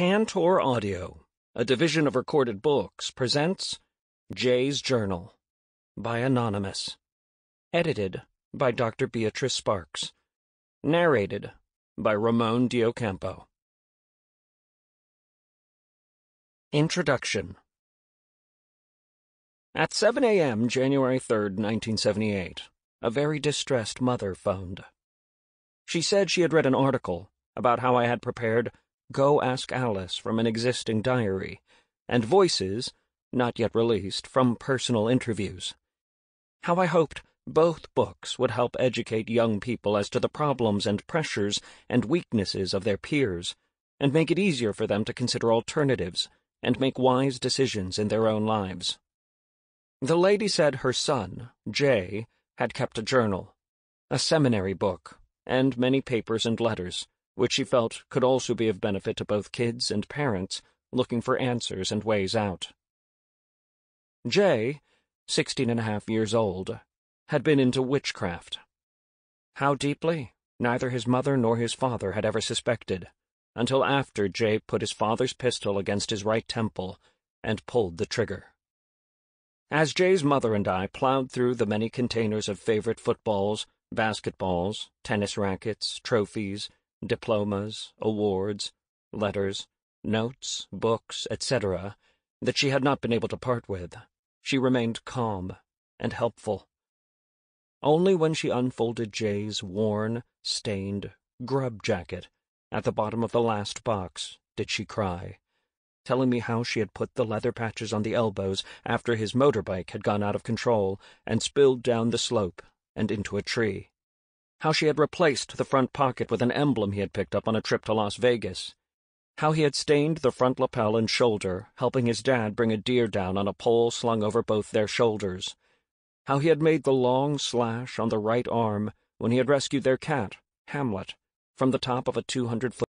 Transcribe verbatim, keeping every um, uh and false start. Cantor Audio, a division of Recorded Books, presents Jay's Journal by Anonymous, edited by Doctor Beatrice Sparks, narrated by Ramon Diocampo. Introduction. At seven a m January third, nineteen seventy-eight, a very distressed mother phoned. She said she had read an article about how I had prepared Go Ask Alice from an existing diary, and voices, not yet released, from personal interviews. How I hoped both books would help educate young people as to the problems and pressures and weaknesses of their peers, and make it easier for them to consider alternatives and make wise decisions in their own lives. The lady said her son, Jay, had kept a journal, a seminary book, and many papers and letters, which she felt could also be of benefit to both kids and parents looking for answers and ways out. Jay, sixteen and a half years old, had been into witchcraft. How deeply, neither his mother nor his father had ever suspected, until after Jay put his father's pistol against his right temple and pulled the trigger. As Jay's mother and I plowed through the many containers of favorite footballs, basketballs, tennis rackets, trophies, diplomas, awards, letters, notes, books, et cetera, that she had not been able to part with, she remained calm and helpful. Only when she unfolded Jay's worn, stained grub jacket at the bottom of the last box did she cry, telling me how she had put the leather patches on the elbows after his motorbike had gone out of control and spilled down the slope and into a tree. How she had replaced the front pocket with an emblem he had picked up on a trip to Las Vegas. How he had stained the front lapel and shoulder, helping his dad bring a deer down on a pole slung over both their shoulders. How he had made the long slash on the right arm when he had rescued their cat, Hamlet, from the top of a two hundred foot